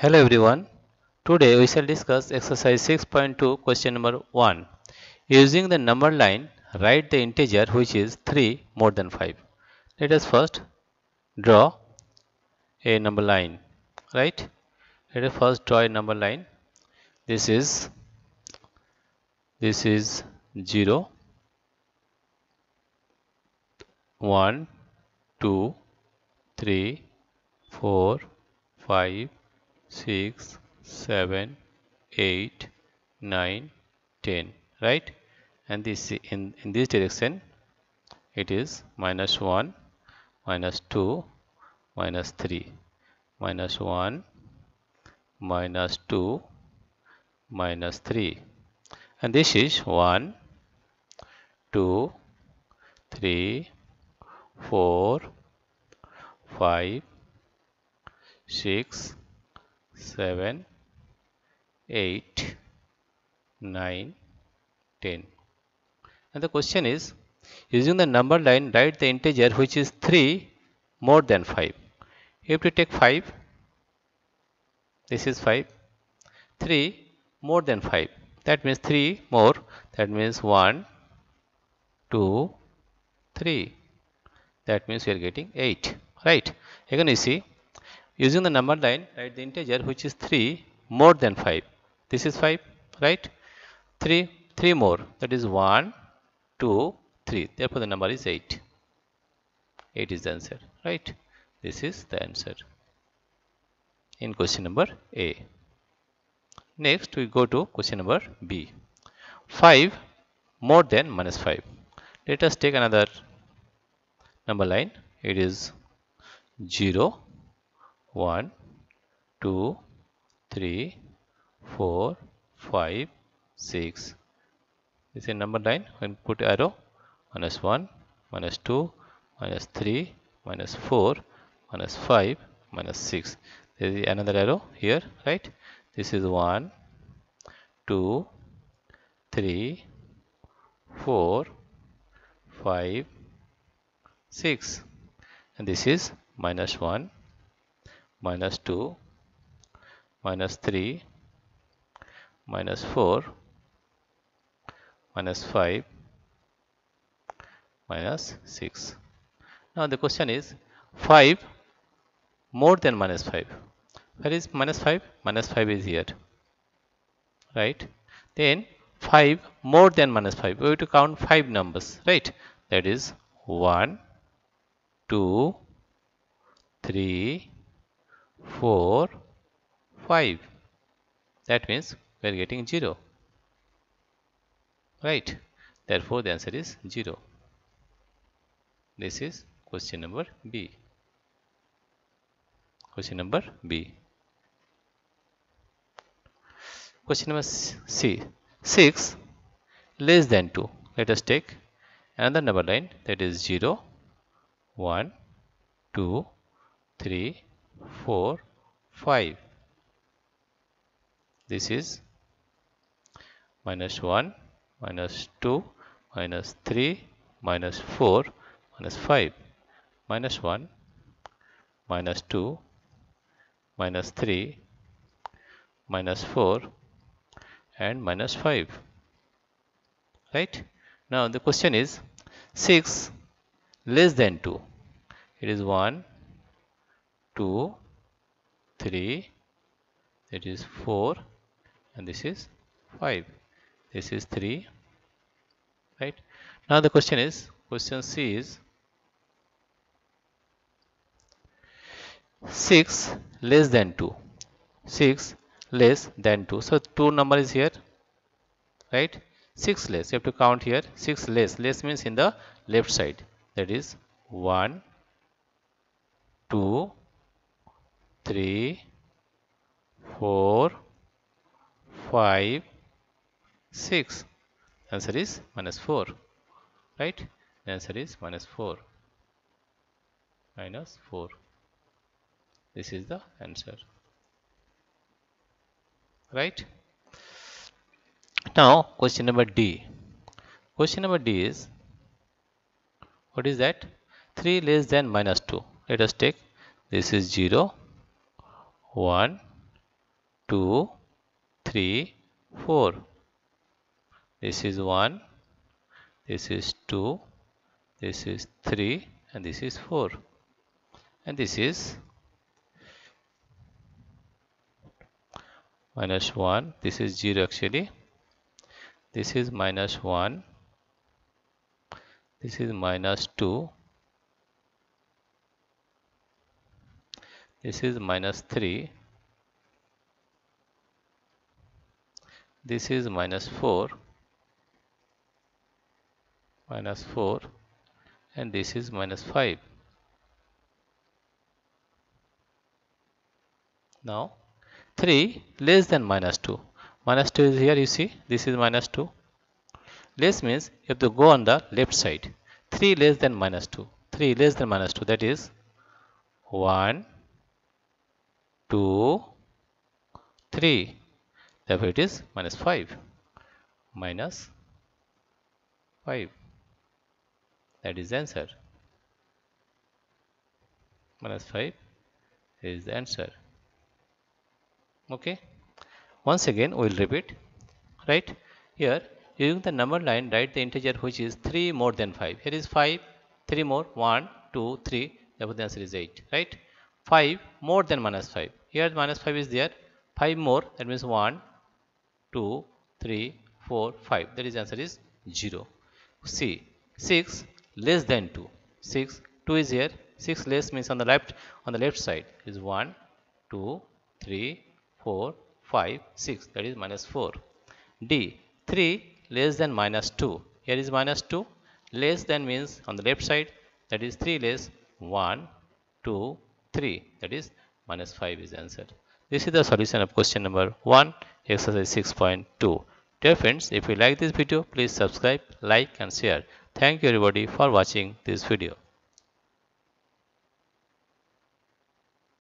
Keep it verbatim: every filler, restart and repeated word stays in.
Hello everyone, today we shall discuss exercise six point two question number one. Using the number line, write the integer which is three more than five. Let us first draw a number line, right? Let us first draw a number line. This is, this is zero, one, two, three, four, five, six, seven, eight, nine, ten, right? And this in, in this direction it is minus one, minus two, minus three, minus one, minus two, minus three, and this is one, two, three, four, five, six, seven, eight, nine, ten. And the question is, using the number line, write the integer which is three more than five. If we take five, this is five, three more than five, that means three more, that means one, two, three, that means we are getting eight, right? Again you see, using the number line, write the integer which is three more than five. This is five, right? three, three more, that is one, two, three. Therefore, the number is eight. eight is the answer, right? This is the answer in question number A. Next, we go to question number B. five more than minus five. Let us take another number line. It is zero. one, two, three, four, five, six. This is a number line. We can put arrow, minus one, minus two, minus three, minus four, minus five, minus six. There is another arrow here, right? This is one, two, three, four, five, six. And this is minus one, minus two, minus three, minus four, minus five, minus six. Now the question is five more than minus five. Where is minus five? Minus five is here, right? Then five more than minus five. We have to count five numbers, right? That is one, two, three, four, five. That means we are getting zero, right? Therefore, the answer is zero. This is question number B. Question number B. Question number C. six less than two. Let us take another number line. That is zero, one, two, three, four, five. This is minus one, minus two, minus three, minus four, minus five. Minus one, minus two, minus three, minus four, and minus five, right? Now the question is six less than two. It is one, two, three, that is four, and this is five. This is three, right? Now the question is, question C is six less than two. six less than two. So two number is here, right? six less. You have to count here. six less. Less means in the left side. That is one, two, three, four, five, six. Answer is minus four, right? The answer is minus four. Minus four. This is the answer, right? Now question number D. Question number D is, what is that? three less than minus two. Let us take, this is zero, one, two, three, four. This is one, this is two, this is three, and this is four. And this is minus one. This is zero actually. This is minus one. This is minus two. This is minus three. This is minus four. Minus four. And this is minus five. Now, three less than minus two. Minus two is here, you see. This is minus two. Less means you have to go on the left side. three less than minus two. three less than minus two. That is one, two, three. Therefore, it is minus five. Minus five. That is the answer. Minus five is the answer. Okay, once again we will repeat. Right here, using the number line, write the integer which is three more than five. Here is five, three more, one, two, three. Therefore, the answer is eight. Right, five more than minus five. Here minus five is there, five more, that means one, two, three, four, five. That is the answer is zero. C, six less than two. six, two is here, six less means on the left, on the left side is one, two, three, four, five, six. That is minus four. D, three less than minus two. Here is minus two. Less than means on the left side. That is three less. one, two, three. That is minus five is the answer. This is the solution of question number one, exercise six point two. Dear friends, if you like this video, please subscribe, like and share. Thank you everybody for watching this video.